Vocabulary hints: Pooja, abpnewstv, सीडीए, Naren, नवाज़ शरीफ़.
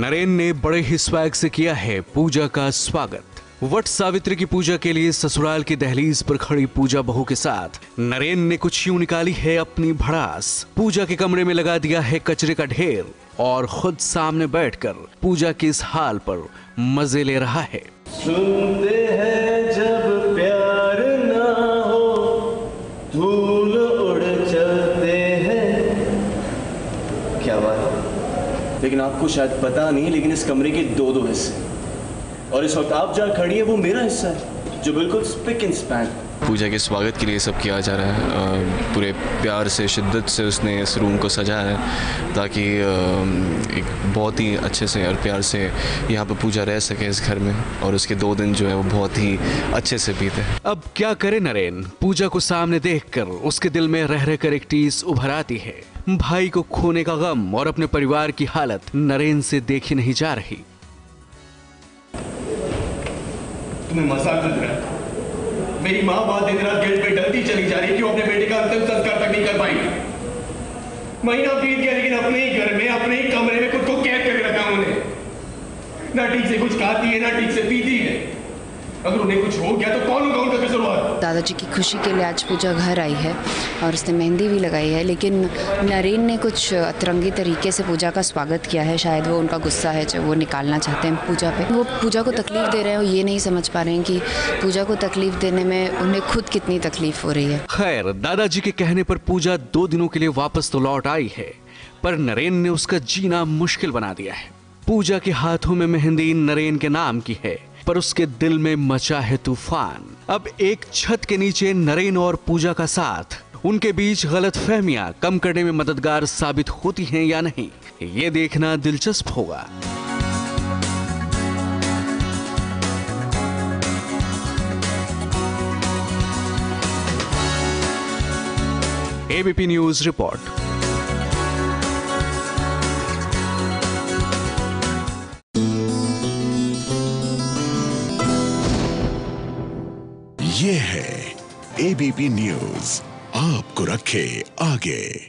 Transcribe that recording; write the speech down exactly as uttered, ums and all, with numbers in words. नरेन ने बड़े ही स्वैग से किया है पूजा का स्वागत। वट सावित्री की पूजा के लिए ससुराल की दहलीज पर खड़ी पूजा बहू के साथ नरेन ने कुछ यूं निकाली है अपनी भड़ास। पूजा के कमरे में लगा दिया है कचरे का ढेर और खुद सामने बैठकर पूजा की इस हाल पर मजे ले रहा है। सुनते हैं जब प्यार ना हो, धूल उड़ चलते हैं। क्या बात, लेकिन आपको शायद पता नहीं, लेकिन इस कमरे के दो दो हिस्से और इस वक्त आप जहाँ खड़ी है वो मेरा हिस्सा है जो बिल्कुल स्पिक एंड स्पैन। पूजा के स्वागत के लिए सब किया जा रहा है, पूरे प्यार से शिद्दत से उसने इस रूम को सजाया है ताकि एक बहुत ही अच्छे से और प्यार से यहाँ पर पूजा रह सके इस घर में और उसके दो दिन जो है वो बहुत ही अच्छे से बीते। अब क्या करे नरेन, पूजा को सामने देखकर उसके दिल में रह रहकर एक टीस उभर आती है। भाई को खोने का गम और अपने परिवार की हालत नरेन से देखी नहीं जा रही। तुम्हें मजाक लग रहा है? मेरी माँ बात दिन रात गेट पे डरती चली जा रही कि वो अपने बेटे का अंतिम संस्कार तक नहीं कर पाएगी। महीना बीत गया लेकिन अपने ही घर में अपने ही कमरे में खुद को कैद करके रखा उन्हें। ना ठीक से कुछ खाती है ना ठीक से पीती है। अगर उन्हें कुछ हो गया तो कौन होगा उनका कसूरवार? दादाजी की खुशी के लिए आज पूजा घर आई है और उसने मेहंदी भी लगाई है, लेकिन नरेन ने कुछ अतरंगी तरीके से पूजा का स्वागत किया है। शायद वो उनका गुस्सा है जो वो निकालना चाहते हैं पूजा पे। वो पूजा को तकलीफ दे रहे हैं, ये नहीं समझ पा रहे हैं कि पूजा को तकलीफ देने में उन्हें खुद कितनी तकलीफ हो रही है। खैर, दादाजी के कहने पर पूजा दो दिनों के लिए वापस तो लौट आई है, पर नरेन ने उसका जीना मुश्किल बना दिया है। पूजा के हाथों में मेहंदी नरेन के नाम की है पर उसके दिल में मचा है तूफान। अब एक छत के नीचे नरेन और पूजा का साथ, उनके बीच गलतफहमियां कम करने में मददगार साबित होती हैं या नहीं, ये देखना दिलचस्प होगा। ABP news report. ये है एबीपी न्यूज, आपको रखे आगे।